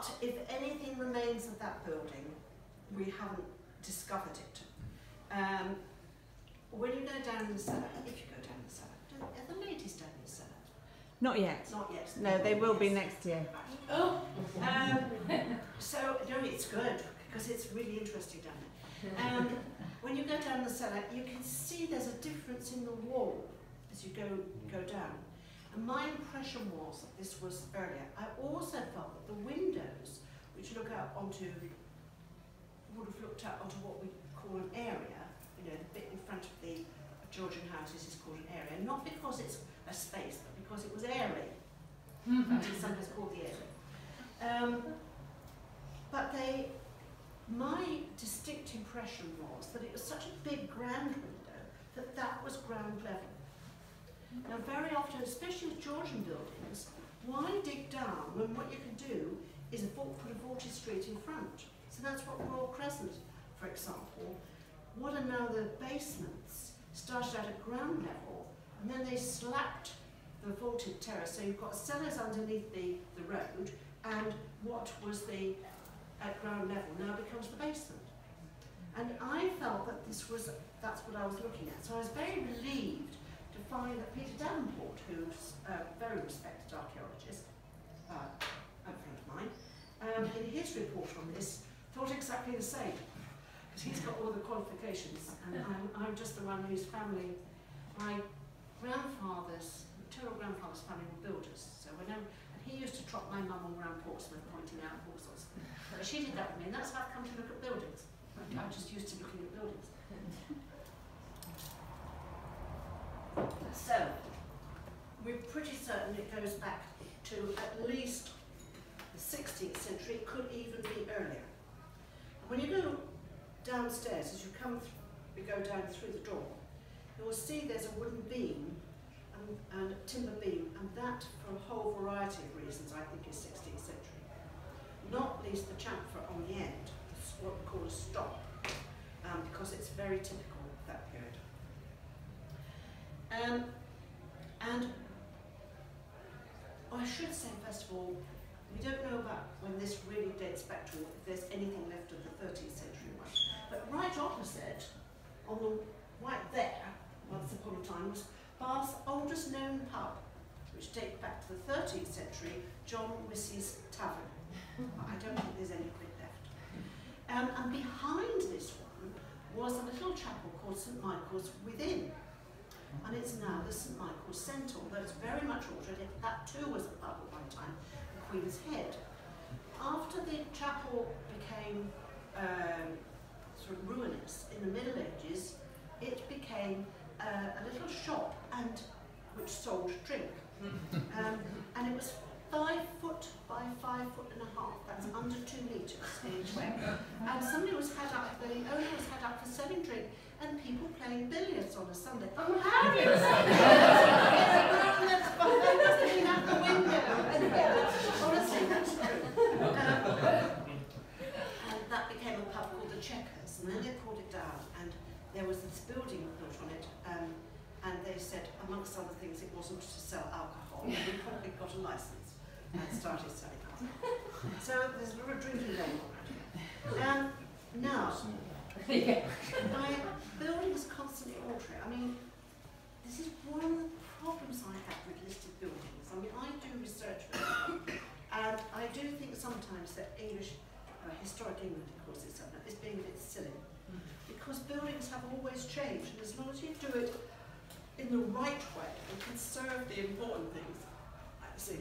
But if anything remains of that building, we haven't discovered it. When you go down in the cellar, if you go down in the cellar, are the ladies down in the cellar? Not yet. Not yet. No, they will be next year. Oh. So, you know, it's good, because it's really interesting down there. When you go down the cellar, you can see there's a difference in the wall as you go down. And my impression was that this was earlier. I also felt that the windows, which look out onto, would have looked out onto what we call an area. You know, the bit in front of the Georgian houses is called an area, not because it's a space, but because it was airy. It's sometimes called the area. But my distinct impression was that it was such a big grand window that that was ground level. Now, very often, especially with Georgian buildings, why dig down when what you can do is put a vaulted street in front? So that's what Royal Crescent, for example, what are now the basements, started out at ground level, and then they slapped the vaulted terrace. So you've got cellars underneath the road, and what was the at ground level now becomes the basement. And I felt that that's what I was looking at. So I was very relieved to find that Peter Davenport, who's a very respected archaeologist, a friend of mine, in his report on this, thought exactly the same. Because he's got all the qualifications, and I'm just the one whose family, my grandfather's, maternal grandfather's family were builders. So whenever, and he used to trot my mum all around Portsmouth, pointing out all sorts. But she did that with me, and that's how I've come to look at buildings. I'm just used to looking at buildings. So, we're pretty certain it goes back to at least the 16th century, it could even be earlier. When you go downstairs, as you go down through the door, you will see there's a wooden beam and a timber beam, and that for a whole variety of reasons I think is 16th century. Not least the chamfer on the end, what we call a stop, because it's very typical of that period. And I should say, first of all, we don't know about when this really dates back to, if there's anything left of the 13th century one. But right opposite, on the right there, once upon a time, was Bath's oldest known pub, which dates back to the 13th century, John Wissey's Tavern. I don't think there's any bit left. And behind this one was a little chapel called St. Michael's Within. And it's now the St. Michael's Centre, although it's very much altered. That too was a pub at one time. Queen's Head. After the chapel became sort of ruinous in the Middle Ages, it became a little shop which sold drink. And it was 5 foot by 5 foot and a half, that's under 2 metres each way. And somebody was had up, the owner was had up for selling drink and people playing billiards on a Sunday. Oh, how did you say that? The window. Honestly, that's true. And that became a pub called the Checkers, and then they pulled it down, and there was this building built on it, and they said, amongst other things, it wasn't to sell alcohol, but we probably got a license and started selling alcohol. So there's a lot of drinking going on around here. Now, my building is constantly altering. I mean, this is one of the problems I have with listed buildings. I mean, I do research for them, and I do think sometimes that English, historic England, of course, is being a bit silly, because buildings have always changed, and as long as you do it in the right way and conserve the important things, I see.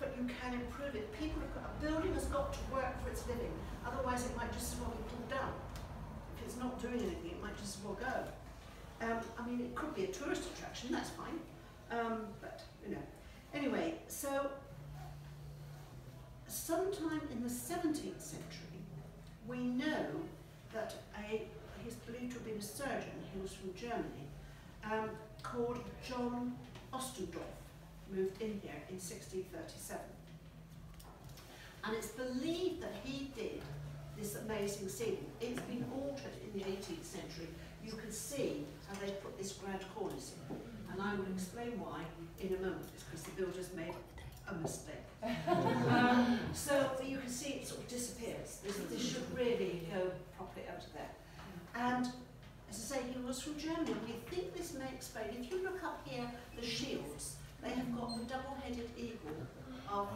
But you can improve it. A building has got to work for its living, otherwise it might just as well be pulled down. If it's not doing anything, it might just as well go. I mean, it could be a tourist attraction, that's fine. But, you know. Anyway, so sometime in the 17th century, we know that he's believed to have been a surgeon, he was from Germany, called John Ostendorf, moved in here in 1637. And it's believed that he did this amazing ceiling. It's been altered in the 18th century. You can see how they put this grand cornice in. And I will explain why in a moment, because the builders made a mistake. bit out of there. And as I say, he was from Germany. We think this may explain. If you look up here, the shields, they have got the double-headed eagle of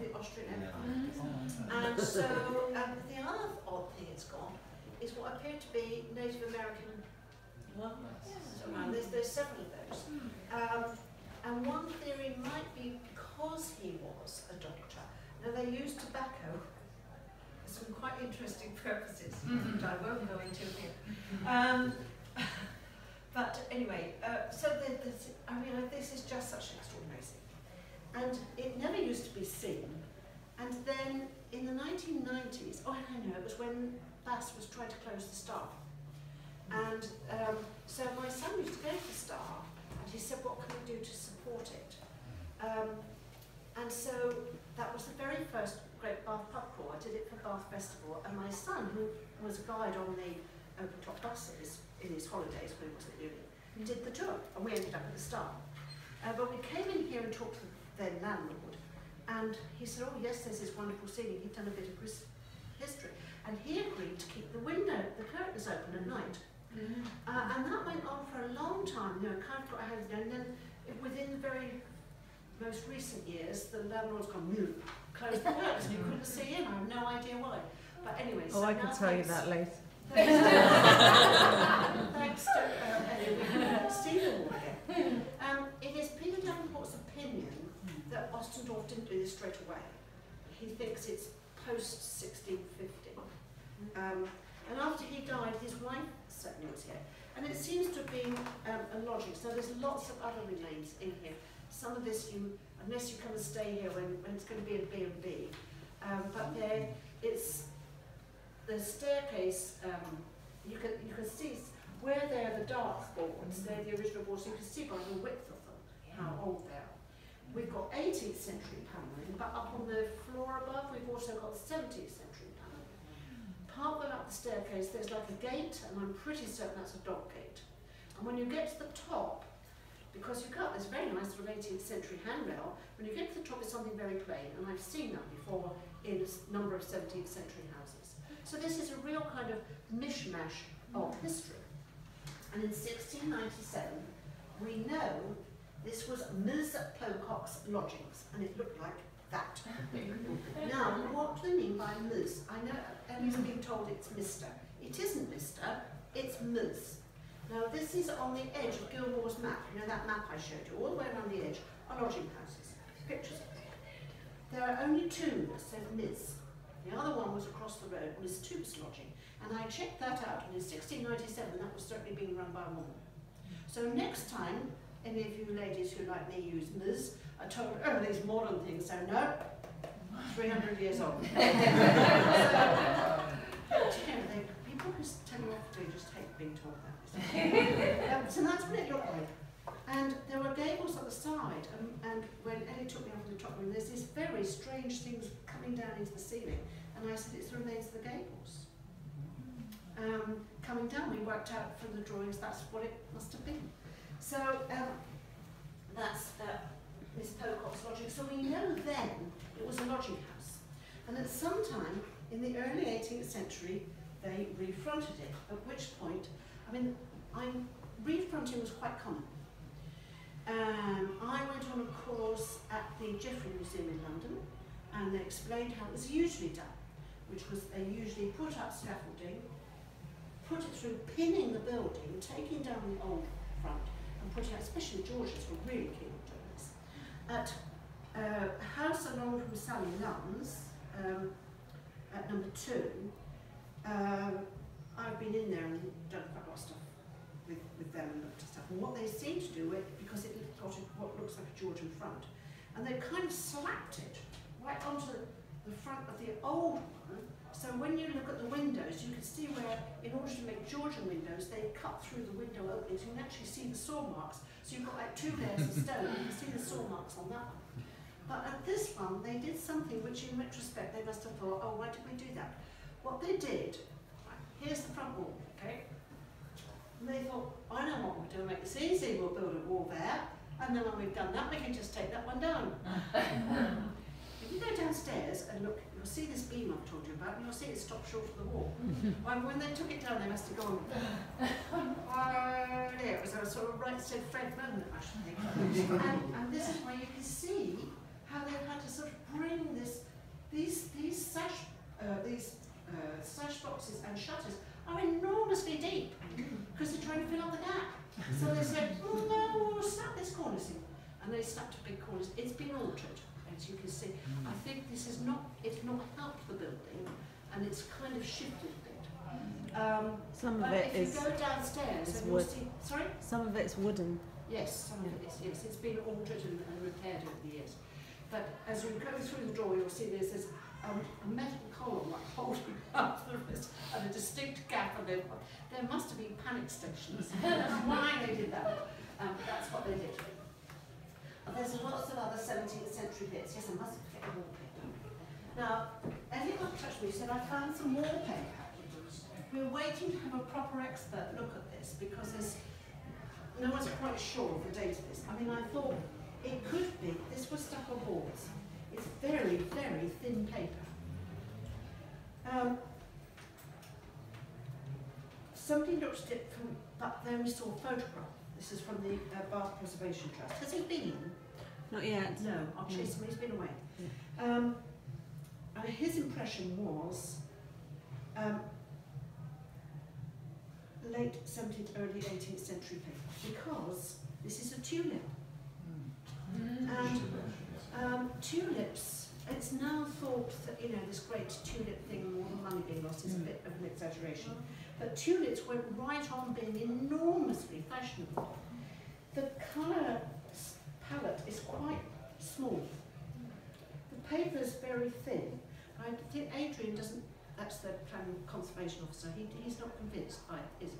the Austrian Empire. And so the other odd thing it's got is what appeared to be Native American workers. And there's several of those. And one theory might be because he was a doctor. Now they used tobacco for some quite interesting purposes, which I won't go into here. But anyway, so I mean, this is just such an extraordinary thing. And it never used to be seen. And then in the 1990s, oh I know, it was when Bath was trying to close the Star. And so my son used to go to the Star, and he said, what can we do to support it? And so that was the very first Great Bath Pub Crawl. I did it for Bath Festival, and my son, who was a guide on the open top buses in his holidays when he was at uni, did the tour, and we ended up at the Star. But we came in here and talked to the then landlord, and he said, oh yes, there's this wonderful scene. He'd done a bit of history, and he agreed to keep the window, the curtains open at night. And that went on for a long time, you know, kind of got ahead of it, and then within the very most recent years, the landlord's gone, closed the curtains, and you couldn't see him. I have no idea why. But anyway, oh, so I can tell you that later. Thanks to Stephen Ward again. It is Peter Davenport's opinion that Ostendorf didn't do this straight away. He thinks it's post 1650. And after he died, his wife certainly was here. And it seems to have been a lodging. So there's lots of other remains in here. Some of this, unless you come and stay here when it's going to be a B&B. But there, it's the staircase. You can see where they're the dark boards, they're the original boards. You can see by the width of them how old they are. We've got 18th century panelling, but up on the floor above, we've also got 17th century panelling. Partway up the staircase, there's like a gate, and I'm pretty certain that's a dog gate. And when you get to the top, because you've got this very nice sort of 18th century handrail, when you get to the top it's something very plain, and I've seen that before in a number of 17th century houses. So this is a real kind of mishmash of history. And in 1697, we know this was Miss Pocock's lodgings, and it looked like that. Now, what do we mean by Miss? I know everyone's being told it's Mr. It isn't Mr., it's Miss. Now this is on the edge of Gilmore's map, you know that map I showed you, all the way around the edge are lodging houses, pictures of them. There are only two that said Miss. The other one was across the road, Miss Toop's lodging, and I checked that out, and in 1697 that was certainly being run by a woman. So next time any of you ladies who like me use Miss are told, oh these modern things, so no, 300 years old. So, people who tell you what to do just hate being told that. So that's what it looked like. And there were gables at the side, and when Ellie took me up on the top room, there's these very strange things coming down into the ceiling, and I said it's the remains of the gables. Coming down, we worked out from the drawings that's what it must have been. So that's Miss Pocock's lodging. So we know then it was a lodging house. And at some time in the early 18th century, they refronted it, at which point, I mean, refronting was quite common. I went on a course at the Geoffrey Museum in London, and they explained how it was usually done, which was they usually put up scaffolding, put it through, pinning the building, taking down the old front, and putting out, especially the Georges were really keen on doing this, at a house along from Sally Nunn's, at number 2, I've been in there and done quite a lot of stuff with them and looked at stuff. And what they seem to do, because it got what looks like a Georgian front, and they kind of slapped it right onto the front of the old one. So when you look at the windows, you can see where, in order to make Georgian windows, they cut through the window openings. You can actually see the saw marks. So you've got like 2 layers of stone, and you can see the saw marks on that one. But at this one, they did something which in retrospect, they must have thought, oh, why did we do that? What they did, here's the front wall, okay? And they thought, I know what we'll do, make this easy, we'll build a wall there, and then when we've done that, we can just take that one down. If you go downstairs and look, you'll see this beam I've told you about, and you'll see it stopped short of the wall. And when they took it down, they must have gone, oh dear, it was a sort of right said Fred moment, I should think. And this is where you can see how they've had to sort of bring this, these sash boxes and shutters are enormously deep because they're trying to fill up the gap. So they said, oh, no, we'll snap this cornice in. And they snapped a big cornice. It's been altered, as you can see. I think this is not, it's not helped the building, and it's kind of shifted a bit. Some of it is, if you go downstairs, and you'll see, sorry? Some of it's wooden. Yes, some of it is, yes. It's been altered and repaired over the years. But as you go through the door, you'll see there's this a metal column like holding up the rest, and a distinct gap. And there must have been panic stations. That's why they did that. That's what they did. There's lots of other 17th century bits. Yes, I must have picked the wallpaper. Now, anyone touched me, said I found some wallpaper. We're waiting to have a proper expert look at this because there's no one's quite sure of the date of this. I mean, I thought it could be this was stuck on boards. It's very, very thin paper. Somebody looked at it, but then we saw a photograph. This is from the Bath Preservation Trust. Has he been? Not yet. No, I'll chase him, he's been away. Yeah. His impression was late 17th, early 18th century paper, because this is a tulip. And tulips, it's now thought that, you know, this great tulip thing, all the money being lost, is a bit of an exaggeration. But tulips went right on being enormously fashionable. The colour palette is quite small. The paper is very thin. I think Adrian doesn't, that's the planning conservation officer, he's not convinced by it, is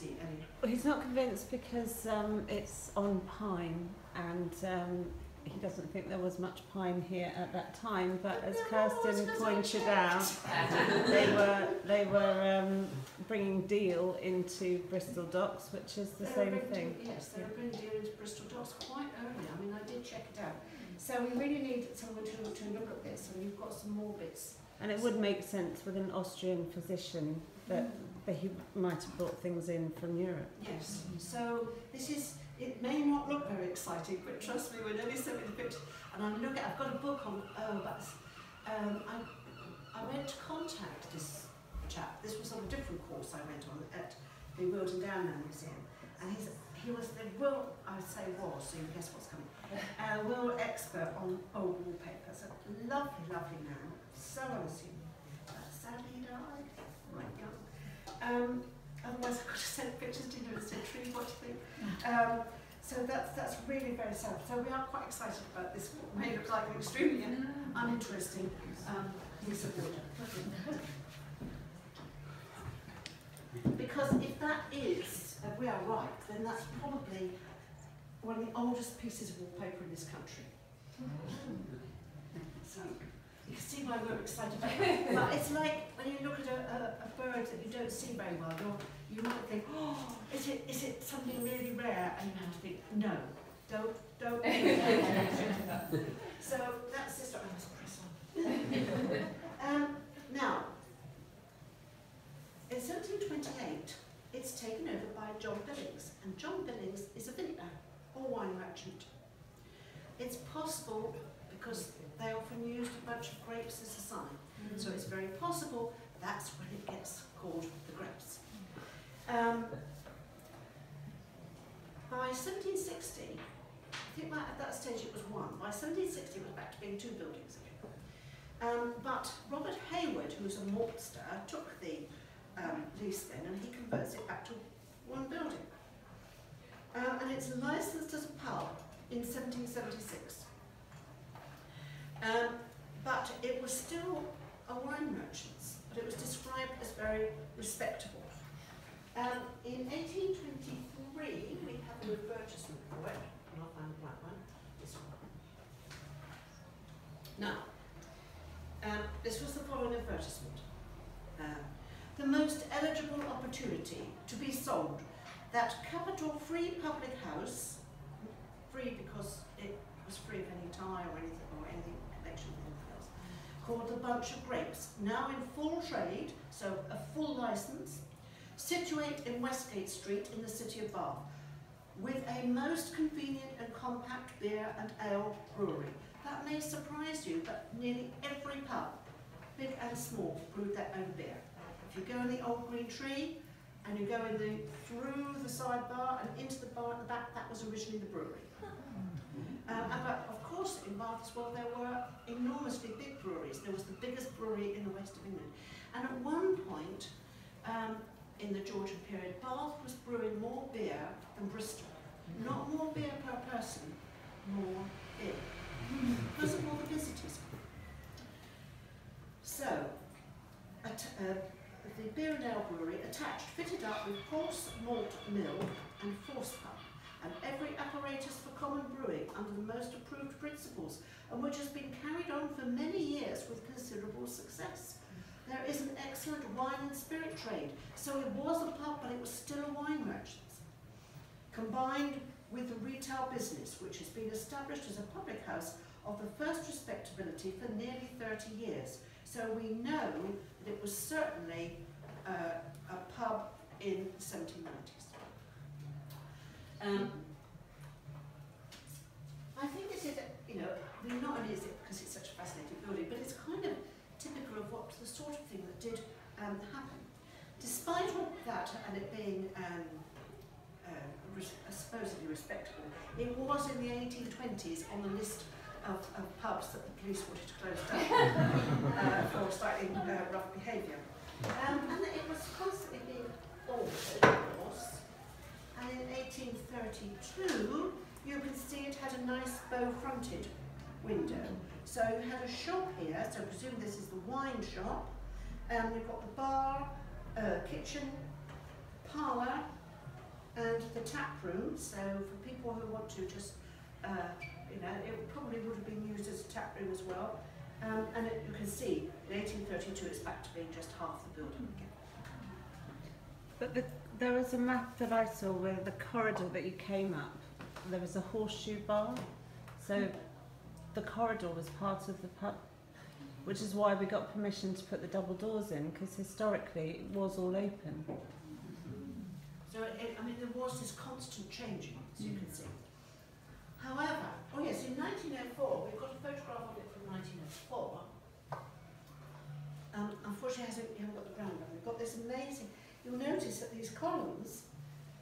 he? Well, he's not convinced because it's on pine, and he doesn't think there was much pine here at that time, but as Kirsten pointed out, they were bringing deal into Bristol Docks, which is the same thing. Yes, they were bringing deal into Bristol Docks quite early. I mean, I did check it out. So we really need someone to look at this, and you've got some more bits. And it would make sense with an Austrian physician that, that he might have brought things in from Europe. Yes, so this is... It may not look very exciting, but trust me, when Ellie sent me the picture, and I'm looking, I've got a book on, I went to contact this chap. This was on a different course I went on at the Wilton Downland Museum. And he was the world, I say was, so you guess what's coming, world expert on old wallpapers. A lovely, lovely man, so unassuming. Sadly died, quite young. Otherwise, I could have sent pictures to you and said, "Tree, what do you think?" So that's really very sad. So we are quite excited about this. What may look like an extremely uninteresting piece of wood. Because if that is, if we are right, then that's probably one of the oldest pieces of wallpaper in this country. So you can see why we're excited about it. But it's like when you look at a bird that you don't see very well, you might think, oh, is it something really rare? And you have to think, no, don't. So that's just what I must press on. Now, in 1728, it's taken over by John Billings, and John Billings is a vintner or wine merchant. It's possible because they often used a bunch of grapes as a sign. So it's very possible that's when it gets called the grapes. By 1760, I think at that stage it was one. By 1760 it was back to being two buildings again. But Robert Hayward, who's a maltster, took the lease then, and he converts it back to one building. And it's licensed as a pub in 1776. But it was still a wine merchant's, but it was described as very respectable. In 1823, we have an advertisement for it, and I'll find the right one, this one. Now, this was the following advertisement. The most eligible opportunity to be sold, that capital-free public house, free because it was free of any tie or anything, or anything called the Bunch of Grapes, now in full trade, so a full license, situate in Westgate Street in the city of Bath, with a most convenient and compact beer and ale brewery. That may surprise you, but nearly every pub, big and small, brewed their own beer. If you go in the old green tree, and you go in through the sidebar and into the bar at the back, that was originally the brewery. But of course, in Bath as well, there were enormously big breweries. There was the biggest brewery in the west of England. And at one point, in the Georgian period, Bath was brewing more beer than Bristol. Not more beer per person, more beer. Because of all the visitors. So, the Beer and Ale Brewery attached, fitted up with coarse malt mill and force pump, and every apparatus for common brewing under the most approved principles, and which has been carried on for many years with considerable success. There is an excellent wine and spirit trade, so it was a pub, but it was still a wine merchant's. Combined with the retail business, which has been established as a public house of the first respectability for nearly 30 years. So we know that it was certainly a pub in the 1790s. I think this is, not only is it because it's such a fascinating building, but it's kind of typical of what the sort of thing that did happen. Despite all that and it being supposedly respectable, it was in the 1820s on the list of pubs that the police wanted to close down for slightly rough behaviour. And it was constantly being altered, of course. And in 1832, you can see it had a nice bow-fronted window. So you had a shop here, so I presume this is the wine shop. You've got the bar, kitchen, parlour, and the tap room. So for people who want to just, it probably would have been used as a tap room as well. And you can see, in 1832, it's back to being just half the building again. But there was a map that I saw where the corridor that you came up, there was a horseshoe bar, so the corridor was part of the pub, which is why we got permission to put the double doors in, because historically it was all open. So, there was this constant changing, as you can see. However, in 1904, we've got a photograph of it from 1904. Unfortunately, you haven't got the ground level. We've got this amazing... You'll notice that these columns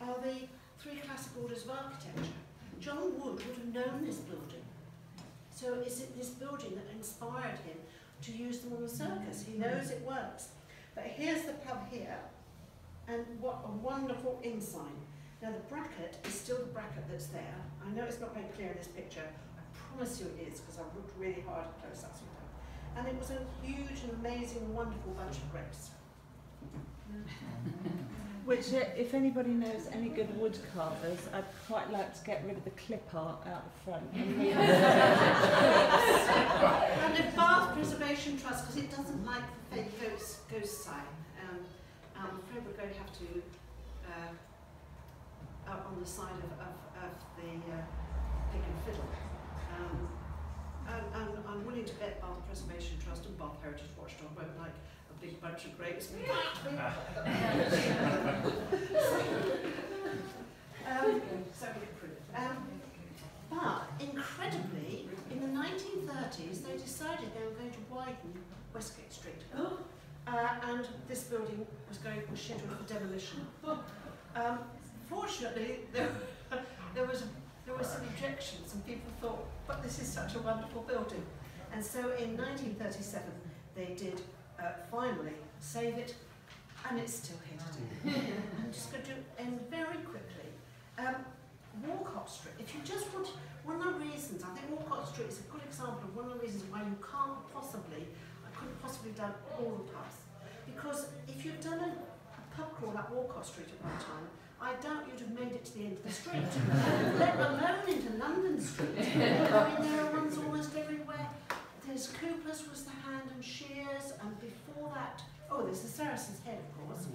are the three classic orders of architecture. John Wood would have known this building. So is it this building that inspired him to use them on the circus? He knows it works. But here's the pub here, and what a wonderful insign. Now the bracket is still the bracket that's there. I know it's not very clear in this picture. I promise you it is, because I've looked really hard at close-ups with them. And it was a huge and amazing, wonderful bunch of grapes. Which, if anybody knows any good wood carvers, I'd quite like to get rid of the clip art out the front. And the Bath Preservation Trust, because it doesn't like the fake ghost sign. I'm afraid we're going to have to, up on the side of the Pig and Fiddle. And I'm willing to bet Bath Preservation Trust and Bath Heritage Watchdog won't like big bunch of grapes. But incredibly, in the 1930s, they decided they were going to widen Westgate Street, and this building was scheduled for demolition. Fortunately, there was some objections, and people thought, "But this is such a wonderful building," and so in 1937 they did. Finally, save it, and it's still here today. I'm just going to end very quickly. Walcott Street, if you just want, one of the reasons, I think Walcott Street is a good example of one of the reasons why you can't possibly, I couldn't possibly have done all the pubs. Because if you'd done a pub crawl at Walcott Street at one time, I doubt you'd have made it to the end of the street. Let alone into London Street. There are ones almost everywhere. There's Coopers was the hand and shears, and before that, there's the Saracen's Head, of course.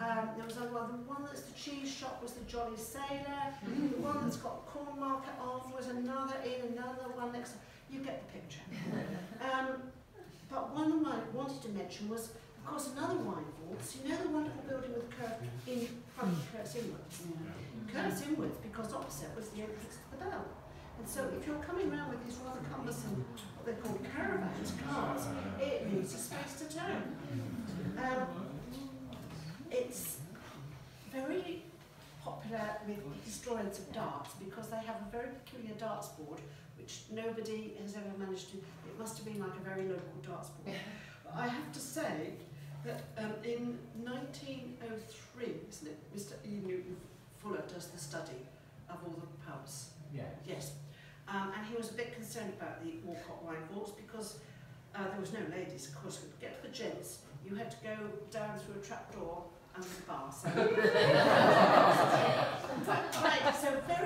There was the one that's the cheese shop was the Jolly Sailor. The one that's got corn market afterwards, another one next. You get the picture. But one of my to mention was, of course, another wine vaults. You know the wonderful building with Curts Inwards? Curts Inwards, because opposite was the entrance to the bell. And so if you're coming around with these rather cumbersome, what they call caravans, cars, it needs a space to turn. It's very popular with historians of darts because they have a very peculiar darts board which nobody has ever managed to, it must have been like a very local darts board. But I have to say that in 1903, isn't it, Mr. E. Newton Fuller does the study of all the pubs. Yeah. Yes. And he was a bit concerned about the Walcott wine vaults because there was no ladies, of course. To get to the gents, you had to go down through a trapdoor and the bar. So, right, so very